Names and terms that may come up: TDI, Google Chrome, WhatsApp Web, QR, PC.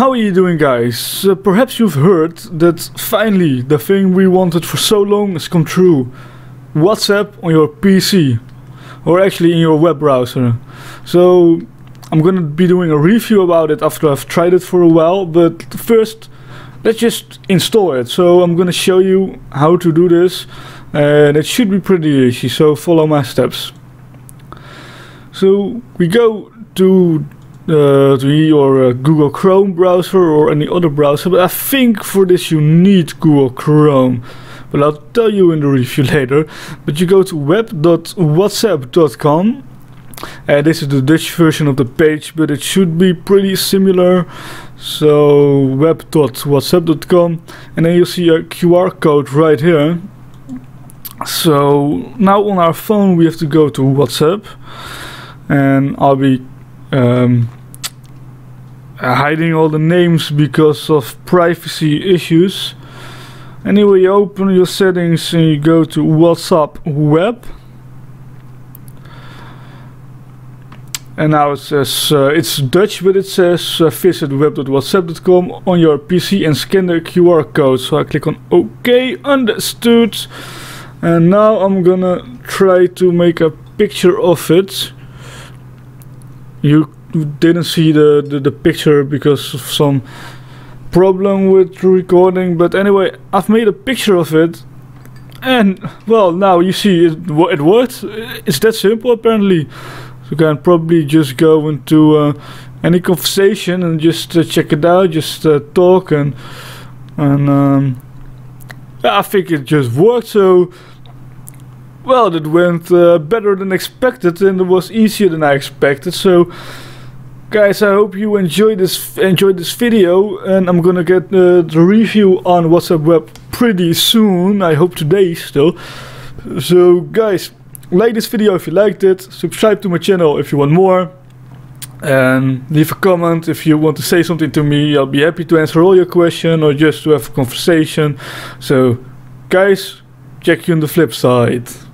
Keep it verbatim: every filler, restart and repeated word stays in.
How are you doing, guys? Uh, perhaps you've heard that finally the thing we wanted for so long has come true. WhatsApp on your P C, or actually in your web browser. So I'm gonna be doing a review about it after I've tried it for a while, but first let's just install it. So I'm gonna show you how to do this, and it should be pretty easy, so follow my steps. So we go to uh, to your uh, Google Chrome browser or any other browser, but I think for this you need Google Chrome, but I'll tell you in the review later. But you go to web dot whatsapp dot com, and this is the Dutch version of the page, but it should be pretty similar. So web dot whatsapp dot com, and then you see a Q R code right here. So now on our phone we have to go to WhatsApp, and I'll be um, hiding all the names because of privacy issues. Anyway, you open your settings and you go to WhatsApp Web, and now it says uh, it's Dutch, but it says uh, visit web dot whatsapp dot com on your P C and scan the Q R code. So I click on OK, understood, and now I'm gonna try to make a picture of it. You didn't see the, the, the picture because of some problem with recording, but anyway, I've made a picture of it, and well, now you see it, it worked. It's that simple apparently. So you can probably just go into uh, any conversation and just uh, check it out, just uh, talk, and, and um, yeah, I think it just worked. So well, that went uh, better than expected, and it was easier than I expected. So guys, I hope you enjoyed this enjoyed this video, and I'm gonna get uh, the review on WhatsApp Web pretty soon, I hope today still. So guys, like this video if you liked it, subscribe to my channel if you want more, and leave a comment if you want to say something to me. I'll be happy to answer all your questions or just to have a conversation. So guys, check you on the flip side.